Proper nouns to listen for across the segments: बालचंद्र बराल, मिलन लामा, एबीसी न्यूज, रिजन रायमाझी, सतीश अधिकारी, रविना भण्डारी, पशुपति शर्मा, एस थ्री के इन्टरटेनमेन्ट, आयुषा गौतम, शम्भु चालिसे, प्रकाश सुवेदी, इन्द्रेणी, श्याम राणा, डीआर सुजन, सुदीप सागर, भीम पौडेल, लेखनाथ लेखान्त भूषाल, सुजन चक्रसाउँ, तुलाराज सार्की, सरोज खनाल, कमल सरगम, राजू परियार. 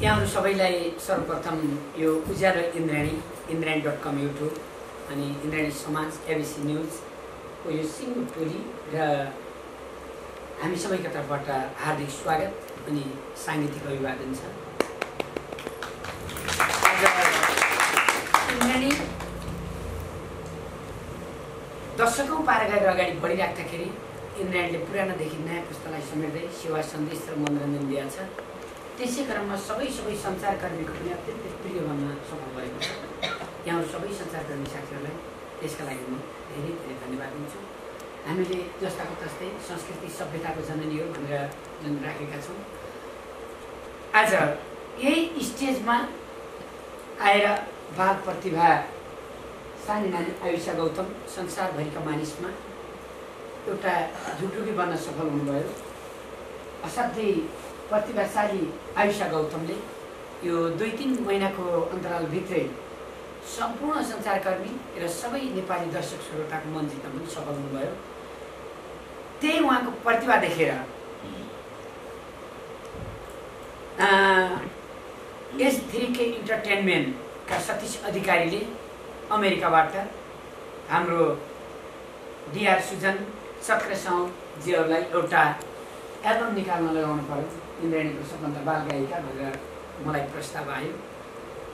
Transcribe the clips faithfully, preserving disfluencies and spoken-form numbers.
त्यहाँहरु सबैलाई सर्वप्रथम यो उज्यालो इन्द्रेणी इन्द्रेणी डट कम युट्युब अनि इन्द्रेणी समाज एबीसी न्यूज को यो सिङ्गो टोली र हामी सबैका तर्फबाट हार्दिक स्वागत अनि सांगीतिक अभिवादन छ। इन्द्रेणी दशकौं पार गएर अगाडि बढिराख्दाखेरि इन्द्रेणीले पुरानोदेखि नयाँ पुस्तालाई समेट्दै सेवा सन्देश र मनोरञ्जन दिएको छ। त्यसै क्रममा सबै सबै संचारकर्मीको पनि अत्यन्तै प्रिय भन्न सफल भएको छ। यहाँ सबै संचारकर्मी साथीहरूलाई त्यसका लागि म धेरै धेरै धन्यवाद दिन्छु। हामीले जस्ताको तस्तै संस्कृति सभ्यताको जननी हो भनेर जुन राखेका छौँ, आज यही स्टेजमा आएर बाल प्रतिभा सानी नानी आयुषा गौतम संसारभरिका मानिसमा एउटा झुटुकी बन्न सफल हुनुभयो। असाध्यै प्रतिभाशाली आयुषा गौतमले यो दुई तीन महीनाको अन्तरालभित्रै सम्पूर्ण संचारकर्मी र सबै नेपाली दर्शक श्रोताको मन जित्न पनि सफल हुनुभयो। त्यही उहाँको प्रतिभा देखेर एस थ्री के इन्टरटेनमेन्टका सतीश अधिकारीले अमेरिकाबाट हाम्रो डीआर सुजन चक्रसाउँजीहरूलाई एउटा एल्बम निकाल्न लगाउनु पर्यो, इन्द्रेणीको सबभन्दा बाल गायिका भनेर मलाई प्रस्ताव आयो।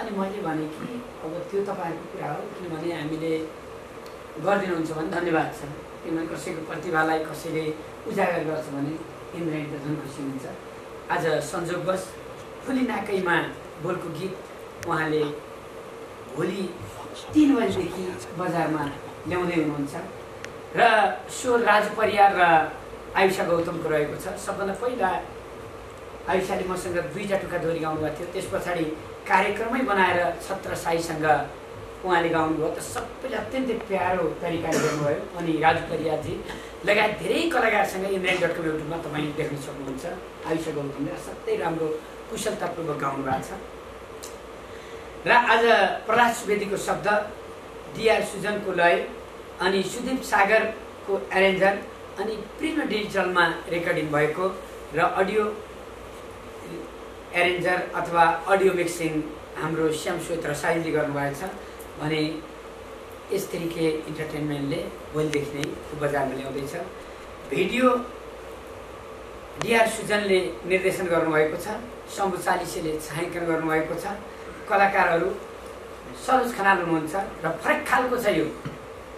अनि मैले भने कि अब त्यो तपाईँको कुरा हो, किनभने हामीले गरिदिनुहुन्छ भने धन्यवाद छ, किनभने कसैको प्रतिभालाई कसैले उजागर गर्छ भने इन्द्रेणी त झन् खुसी हुन्छ। आज संजोगवश खुली नाकैमा बोलको गीत उहाँले भोलि तीन बजीदेखि बजारमा ल्याउँदै हुनुहुन्छ र सो राजू परियार र आयुषा गौतमको रहेको छ। सबभन्दा पहिला आयुषाले मसँग दुईवटा टुक्का दोहोरी गाउनुभएको थियो, त्यस पछाडि कार्यक्रमै बनाएर छत्रसाईसँग उहाँले गाउनुभयो, त सबैले अत्यन्तै प्यारो तरिकाले गर्नुभयो। अनि राजू परियारजी लगायत धेरै कलाकारसँग इन्द्रेणी डट कम युट्युबमा तपाईँ देख्न सक्नुहुन्छ। आयुषा गौतमले असाध्यै राम्रो कुशलतापूर्वक गाउनु भएको छ र आज प्रकाश सुवेदीको शब्द, डीआर सुजनको लय अनि सुदीप सागरको एरेन्जर अनि प्रिन्ट डिजिटलमा रेकर्डिङ भएको र अडियो एरेन्जर अथवा अडियो मिक्सिङ हाम्रो श्याम साईले गर्नुभएको छ। भने यस तरिके इन्टरटेनमेन्टले भोलिदेखि नै बजारमा ल्याउँदैछ। भिडियो डीआर सुजनले निर्देशन गर्नुभएको छ, शम्भु चालिसेले छायाङ्कन गर्नुभएको छ, कलाकारहरू सरोज खनाल हुनुहुन्छ र फरक खालको छ यो,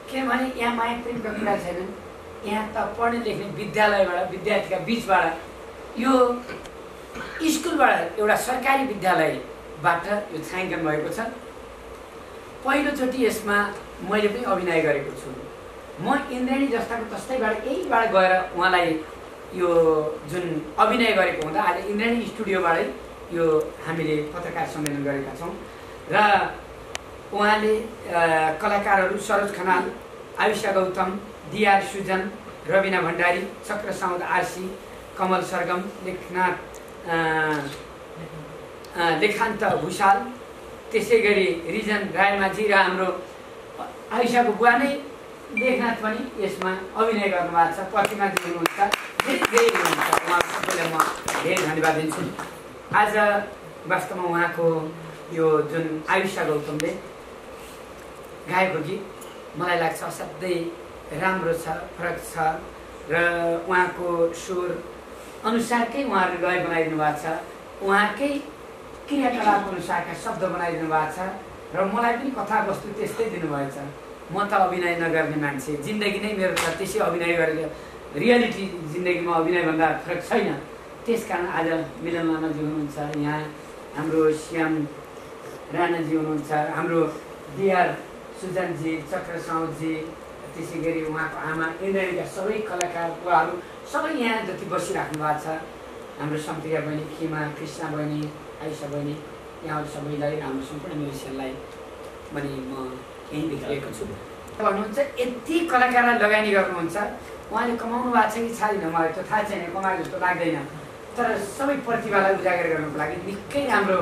किनभने यहाँ माया प्रेमका कुरा छैनन्, यहाँ त पढ्ने लेख्ने विद्यालयबाट विद्यार्थीका बिचबाट यो स्कुलबाट एउटा सरकारी विद्यालयबाट यो छायाङ्कन भएको छ। पहिलोचोटि यसमा मैले पनि अभिनय गरेको छु। म इन्द्रेणी जस्ताको तस्तैबाट यहीबाट गएर उहाँलाई यो जुन अभिनय गरेको हुँदा आज इन्द्रेणी स्टुडियोबाटै यो हामीले पत्रकार सम्मेलन गरेका छौँ र उहाँले कलाकारहरू सरोज खनाल, आयुषा गौतम, डीआर सुजन, रविना भण्डारी, चक्रसाउँद आरसी, कमल सरगम, लेखनाथ लेखान्त भूषाल, त्यसै गरी रिजन रायमाझी र हाम्रो आयुषाको बुवा नै लेखनाथ पनि यसमा अभिनय गर्नुभएको छ। प्रतिमाजी हुनुहुन्छ, उहाँ सबैलाई म धेरै धन्यवाद दिन्छु। आज वास्तवमा उहाँको यो जुन आयुषा गौतमले गाएको गीत मलाई लाग्छ असाध्यै राम्रो छ, फरक छ र उहाँको स्वर अनुसारकै उहाँहरूले लय बनाइदिनु भएको छ, उहाँकै क्रियाकलाप अनुसारका शब्द बनाइदिनु भएको छ र मलाई पनि कथावस्तु त्यस्तै दिनुभएछ। म त अभिनय नगर्ने मान्छे, जिन्दगी नै मेरो छ, त्यसै अभिनय गरेर रियालिटी जिन्दगीमा अभिनयभन्दा फरक छैन। त्यस कारण आज मिलन लामाजी हुनुहुन्छ, यहाँ हाम्रो श्याम राणाजी हुनुहुन्छ, हाम्रो डीआर सुजनजी, चक्रसाउँजी, त्यसै गरी उहाँको आमा, इन्द्रेणीका सबै कलाकार बुवाहरू सबै यहाँ जति बसिराख्नु भएको छ। हाम्रो सम्प्रिया बहिनी खिमा, कृष्णा बहिनी, आयुषा बहिनी, यहाँहरू सबैलाई, हाम्रो सम्पूर्ण म्युजिसियनलाई पनि म यहीँ देखिरहेको छु। भन्नुहुन्छ यति कलाकारलाई लगानी गर्नुहुन्छ, उहाँले कमाउनु भएको छ कि छैन मलाई त्यो थाहा छैन, कमाएको जस्तो लाग्दैन, तर सबै प्रतिभालाई उजागर गर्नुको लागि निकै राम्रो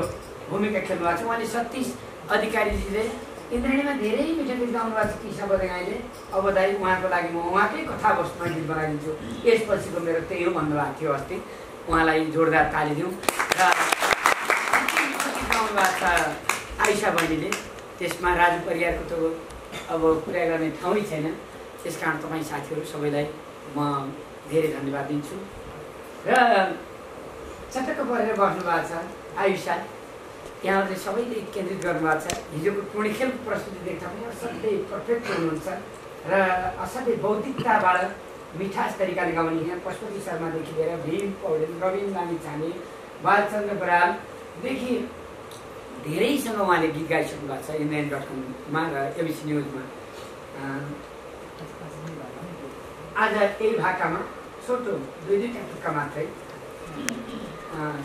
भूमिका खेल्नु भएको छ। उहाँले सतीश अधिकारीजीले इन्द्रेणीमा धेरै मिठो गीत गाउनु भएको छ, किसा बदगाईले अबदाई, उहाँको लागि म उहाँकै कथावस्तुमा गीत बनाइदिन्छु, यसपछिको मेरो त्यही हो भन्नुभएको थियो। अस्ति उहाँलाई जोरदार ताली दिउँ र पैसा बहिनीले त्यसमा राजू परियारको त अब कुरा गर्ने ठाउँ नै छैन। त्यसकारण तपाईं साथीहरु सबैलाई म धेरै धन्यवाद दिन्छु र चटक्क परेर बस्नु भएको छ आयुषा, यहाँहरुले सबैले केन्द्रित गर्नु भएको छ। हिजोको कुनै खेलको प्रस्तुति देख्दा पनि असाध्यै पर्फेक्ट हुनुहुन्छ र असाध्यै बौद्धिकताबाट मिठास तरिकाले गाउने। यहाँ पशुपति शर्मादेखि लिएर भीम पौडेल, रविना भण्डारी, बालचंद्र बराल देखि धेरैसँग उहाँले गीत गाइसक्नु भएको छ इन्द्रेणी डट कममा र एबिसी न्युजमा। आज यही भाकामा छोटो दुई दुईवटा टुक्का मात्रै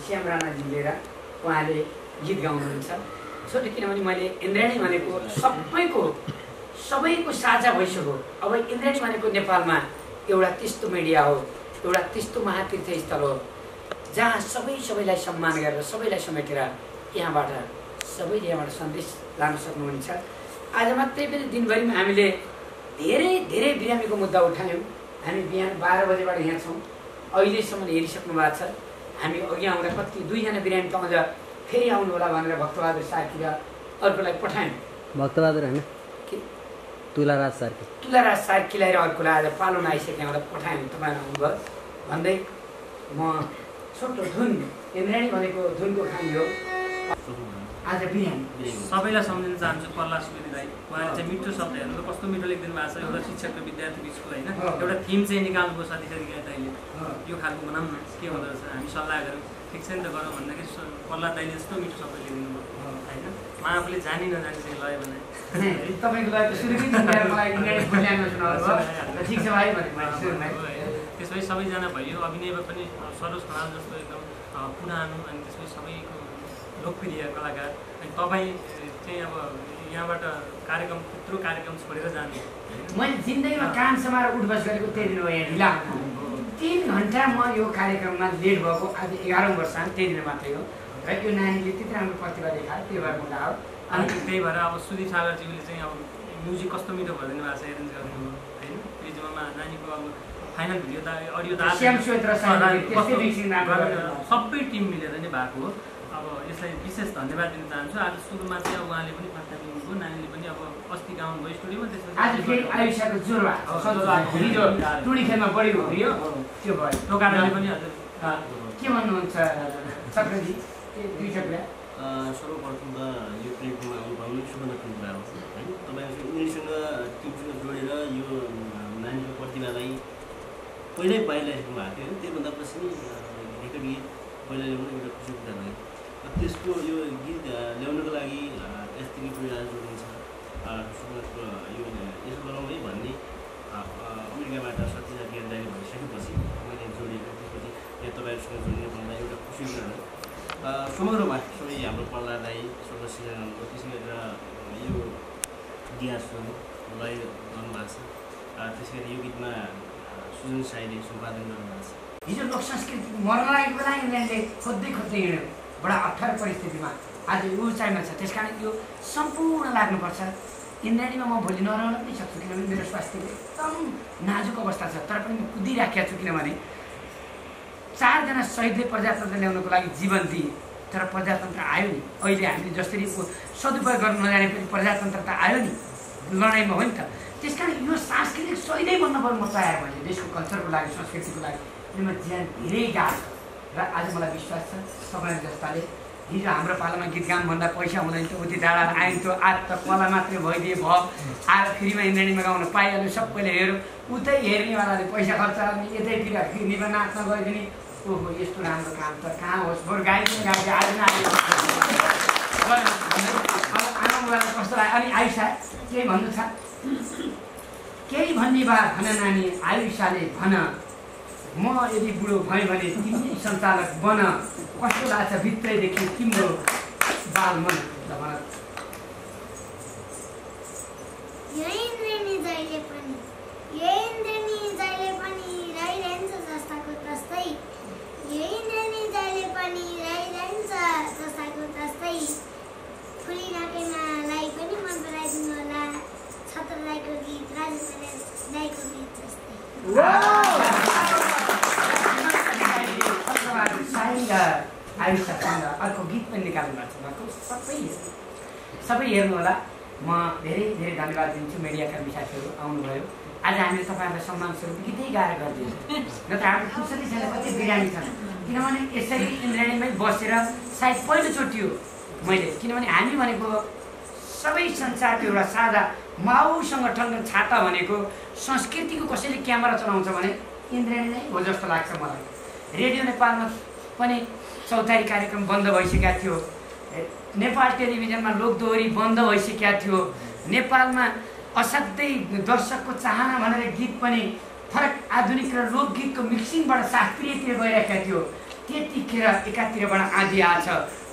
श्याम राणाजी लिएर उहाँले गीत गाउनुहुन्छ छोटो, किनभने मैले इन्द्रेणी भनेको सबैको सबैको साझा भइसक्यो। अब इन्द्रेणी भनेको नेपालमा एउटा त्यस्तो मिडिया हो, एउटा त्यस्तो महातीर्थस्थल हो जहाँ सबै सबैलाई सम्मान गरेर सबैलाई समेटेर यहाँबाट सबैले यहाँबाट सन्देश लान सक्नुहुन्छ। आज मात्रै पनि दिनभरिमा हामीले धेरै धेरै बिरामीको मुद्दा उठायौँ। हामी बिहान बाह्र बजेबाट यहाँ छौँ, अहिलेसम्म हेरिसक्नु भएको छ। हामी अघि आउँदा कति दुईजना बिरामी त अझ फेरि आउनु होला भनेर भक्तबहादुर सार्की र अर्कोलाई पठायौँ। भक्तबहादुर होइन, तुलाराज सार्की, तुलाराज सार्कीलाई र अर्कोलाई आज पालोमा आइसक्ने आउँदा पठायौँ। तपाईँहरू आउनुभयो भन्दै म छोटो धुन, इन्द्रेणी भनेको धुनको खानी हो। आज बिहानी सबैलाई सम्झिन चाहन्छु प्रकाश सुवेदी दाइ। उहाँले चाहिँ मिठो शब्द हेर्नु कस्तो मिठो लेखिदिनु भएको छ, एउटा शिक्षक र विद्यार्थी बिचको होइन, एउटा थिम चाहिँ निकाल्नुभयो सतीश अधिकारी दाइले। यो खालको बनाउन के हुँदो रहेछ, हामी सल्लाह गऱ्यौँ ठिक छ नि त गरौँ भन्दाखेरि प्रकाश दाइले जस्तो मिठो शब्द लेखिदिनु भयो होइन। म आफूले जानी नजानी चाहिँ लय भने तपाईँको लय ठिक छ भाइ भने। त्यसपछि सबैजना भयो, अभिनयमा पनि सरोज खनाल जस्तो एकदम पुरानो अनि त्यसपछि सबैको लोकप्रिय कलाकार। अनि तपाईँ चाहिँ अब यहाँबाट कार्यक्रम त्यत्रो कार्यक्रम छोडेर जानु, मैले जिन्दगीमा काम समाएर उठबस गरेको त्यही हो। यहाँ ढिला तिन घन्टा म यो कार्यक्रममा लेट भएको आज एघारौँ वर्षमा त्यही दिन मात्रै हो र यो नानीले त्यति राम्रो प्रतिभा देखायो त्यही भएर मलाई हो। अनि त्यही भएर अब सुदीप सागरज्यूले चाहिँ अब म्युजिक कस्तो मिठो भनिदिनु भएको छ, एरेन्ज गर्नुभयो होइन। रिजमा नानीको अब फाइनल भिडियो त अडियो सबै टिम मिलेर नै भएको हो। अब यसलाई विशेष धन्यवाद दिन चाहन्छु। आज सुरुमा चाहिँ अब उहाँले पनि पत्ता दिनुभयो, नानीले पनि अब अस्ति गाउनुभयो स्टुडियोमा। त्यसपछि सर्वप्रथम त यो प्लेटफर्ममा आउनु पाउनु सुवर्ण कुरा हो होइन। तपाईँहरू उनीसँग टिमसँग जोडेर यो नानीको प्रतिभालाई पहिल्यै पाइरहेको भएको थियो होइन, त्योभन्दा पछि रेकर्ड गीत पहिला ल्याउनु एउटा खुसी कुरा भयो। त्यसको यो गीत ल्याउनुको लागि यस्तो गीत जोडिन्छ यो यसो गरौँ है भन्ने अमेरिकाबाट सतीश अधिकारी दाइले भनिसकेपछि मैले जोडिएको, त्यसपछि यहाँ तपाईँहरूसँग जोडिनु भन्दा एउटा खुसी कुरा हो। समग्रमा सबै हाम्रो पल्ला दाइ सबै सिजनको त्यसै गरेर यो डीआर सुजन लय गर्नुभएको छ, त्यसै गरी यो गीतमा सुजन साईले सम्पादन गर्नुभएको छ। हिजो लोक संस्कृति मर्न लागेको बेला यिनीहरूले खोज्दै खोज्दै हिँड्यो बडा अप्ठ्यारो परिस्थितिमा, आज ऊर्चाइमा छ। त्यस कारण यो सम्पूर्ण लाग्नुपर्छ। इन्द्रेणीमा म भोलि नरहन पनि सक्छु किनभने मेरो स्वास्थ्य एकदम नाजुक अवस्था छ, तर पनि म कुदिराखेको छु किनभने चारजना शहीदले प्रजातन्त्र ल्याउनको लागि जीवन दिए तर प्रजातन्त्र आयो नि। अहिले हामीले जसरी सदुपयोग गर्नु नजाने पनि प्रजातन्त्र त आयो नि, लडाइँमा हो नि त। त्यस कारण यो सांस्कृतिक शहीदै बन्न पर्नु म तयार भएँ, देशको कल्चरको लागि संस्कृतिको लागि यसमा ज्यान धेरै गाह्रो छ र आज मलाई विश्वास छ तपाईँहरू जस्ताले हिजो हाम्रो पालामा गीत गाउनुभन्दा पैसा हुँदैन थियो, उति डाँडा आइन्थ्यो। आज त कला मात्रै भइदिए भयो, आज फ्रीमा इन्द्रेणीमा गाउन पाइहाल्यो, सबैले हेऱ्यो। उतै हेर्नेवालाले पैसा खर्च गर्ने, यतैतिर फ्रीमा नाच्न गइदिने। ओहो यस्तो राम्रो काम त कहाँ होस्, बरु गाइदिनु गाइदियो आज आमाबुबालाई कस्तो लाग्यो। अनि आयुषा केही भन्नु छ? केही भन्ने बात भन नानी, आयुषाले भन म यदि बुढो भएँ भने तिमी सञ्चालक बन, कस्तो लाग्छ भित्रैदेखि तिम्रो बाल मन ल भन। यही इन्द्रेणी जहिले पनि यही इन्द्रेणी जहिले पनि रहिरहन्छ जस्ताको तस्तै, यही इन्द्रेणी जहिले पनि रहिरहन्छ जस्ताको तस्तै। फुली नाकेमालाई पनि मन पराइदिनु होला, छत्र राईको गीत राजू परियार दाइको गीत जस्तै। आयुषासँग अर्को गीत पनि निकाल्नु भएको छ, सबै सबै हेर्नुहोला। म धेरै धेरै धन्यवाद दिन्छु मिडियाकर्मी साथीहरु आउनुभयो। आज हामीले तपाईहरुलाई सम्मान स्वरूप गीतै गाएर गर्दियौ, नत्र हाम्रो फुर्सदै छैन, कति बिरामी छन्। किनभने यसरी इन्द्रेणीमै बसेर सायद पहिलोचोटि हो मैले, किनभने हामी भनेको सबै संसारको एउटा साझा माउ संगठनको छाता भनेको संस्कृतिको कसैले क्यामेरा चलाउँछ भने इन्द्रेणी नै हो जस्तो लाग्छ मलाई। रेडियो नेपालमा पनि चौतारी कार्यक्रम बन्द भइसकेको थियो, नेपाल टेलिभिजनमा लोकदोहोरी बन्द भइसकेको थियो, नेपालमा असाध्यै दर्शकको चाहना भनेर गीत पनि फरक आधुनिक र लोकगीतको मिक्सिङबाट शास्त्रीयतिर गइरहेको थियो। त्यतिखेर एकातिरबाट आँधी आछ,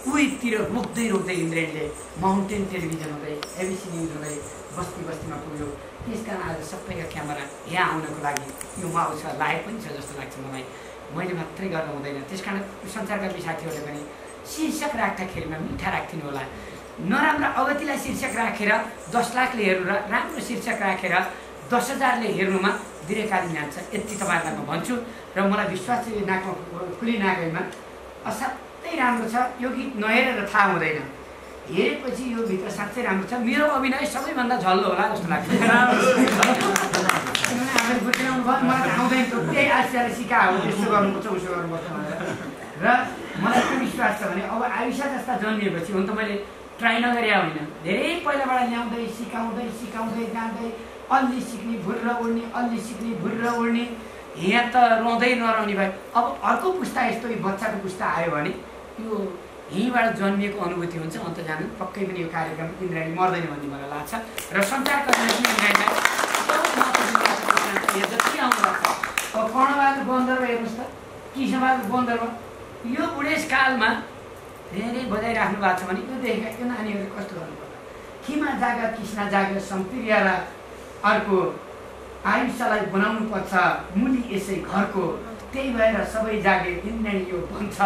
उहीतिर रोक्दै रोक्दै इन्द्रेणीले माउन्टेन टेलिभिजन हुँदै एबिसी न्युज हुँदै बस्ती बस्तीमा पुग्यो। त्यसकारण आज सबैका क्यामेरा यहाँ आउनको लागि यो माउ छ, लायक पनि छ जस्तो लाग्छ मलाई। मैले मात्रै गर्नु हुँदैन, त्यसकारण संसारका साथीहरूले पनि शीर्षक राख्दाखेरिमा मिठा राखिदिनु होला। नराम्रा अगतिलाई शीर्षक राखेर दस लाखले हेर्नु र राम्रो शीर्षक राखेर दस हजारले हेर्नुमा दीर्घकालीन जान्छ, यति तपाईँहरूलाई म भन्छु। र मलाई विश्वास छ यो नाकमा खुली नागैमा असाध्यै राम्रो छ। यो गीत नहेरेर थाहा हुँदैन, हेरेपछि यो भित्र साँच्चै राम्रो छ। मेरो अभिनय सबैभन्दा झल्लो होला जस्तो लाग्छ, किनभने हामीले बुझिरहनु भयो मलाई आउँदैन, त्यही आशियाले सिका हो यस्तो गर्नुपर्छ उसो गर्नुपर्छ भनेर। र मलाई के विश्वास छ भने अब आयुषा जस्ता जन्मिएपछि हुन त मैले ट्राई नगरे होइन, धेरै पहिलाबाट ल्याउँदै सिकाउँदै सिकाउँदै जाँदै अलि सिक्ने भुरेर उड्ने अलि सिक्ने भुरेर उड्ने, यहाँ त रहँदै नरहने भए। अब अर्को पुस्ता यस्तो बच्चाको पुस्ता आयो भने यो यहीँबाट जन्मिएको अनुभूति हुन्छ। अन्त जानु पक्कै पनि यो कार्यक्रम इन्द्रेणी मर्दैन भन्ने मलाई लाग्छ। र सञ्चारकर्मीलाई इन्द्रेणीलाई जति आउनुभएको छ अब कर्णबाल गन्धर्व हेर्नुहोस् त, किसनबाल गन्धर्व यो बुढेसकालमा धेरै बजाइराख्नु भएको छ भने यो देखेका त्यो नानीहरूले कस्तो गर्नु पर्ला। खिमा जागा कृष्ण जागा सम्प्रिया र अर्को आयुषलाई बनाउनु पर्छ मुली यसै घरको, त्यही भएर सबै जागे इन्द्रेणी यो भन्छ।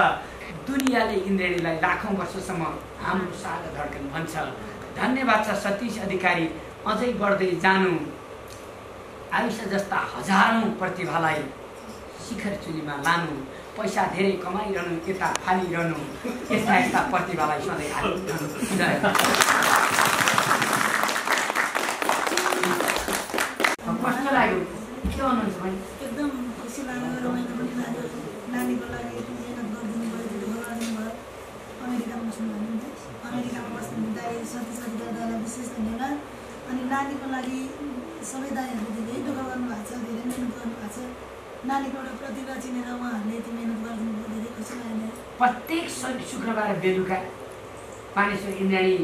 दुनियाँले इन्द्रेणीलाई लाखौँ वर्षसम्म हाम्रो साझा धड्कन भन्छ। धन्यवाद छ सतीश अधिकारी, अझै बढ्दै जानु, आयुषा जस्ता हजारौँ प्रतिभालाई शिखर चुलीमा लानु, पैसा धेरै कमाइरहनु यता फालिरहनु, यस्ता यस्ता प्रतिभालाई सधैँ कस्तो लाग्यो के भन्नुहुन्छ भने एकदम खुसी लाग्यो, रमाइलो पनि लाग्यो। नानीको लागि मेहनत गरिदिनु भयो, ढिलो गरिदिनु भयो। अमेरिकामा बस्नु भन्नुहुन्छ, अमेरिकामा बस्नु दाई सतीश अधिकारी दाईलाई विशेष धन्यवाद। अनि नानीको लागि सबै दाईहरूले धेरै दुःख गर्नुभएको छ, धेरै मेहनत गर्नुभएको छ। नानीको एउटा प्रतिभा चिनेर उहाँहरूले यति मेहनत गरिदिनु भयो, धेरै खुसी लाग्यो। प्रत्येक शुक्रबार बेलुका पानीसो इन्द्रेणी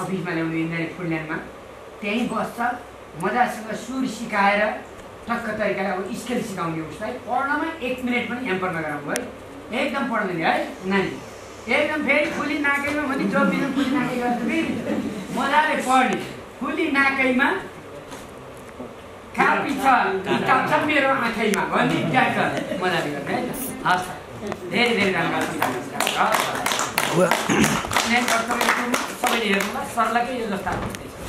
अफिसमा ल्याउने, इन्द्रेणी फुलल्यान्डमा त्यहीँ बस्छ, मजासँग सुर सिकाएर ठक्क तरिकाले अब स्केल सिकाउने। उसलाई पढ्नमा एक मिनट पनि ह्याम्पर नगराउनु है, एकदम पढ्दैन है नानी, एकदम फेरि खुली नाकैमा पनि जो बिना खुली नाकै गर्छ फेरि मजाले पढ्ने। खुली नाकैमा कापी छ किताब छ मेरो आँखैमा भन्ने ट्याक मजाले गर्ने है। हस्, धेरै धेरै धन्यवाद। सबैले हेर्नु सरलाई के यो जस्ता